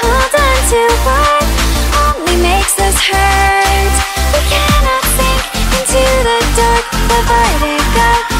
hold on to what only makes us hurt. We cannot sink into the dark, the vertigo.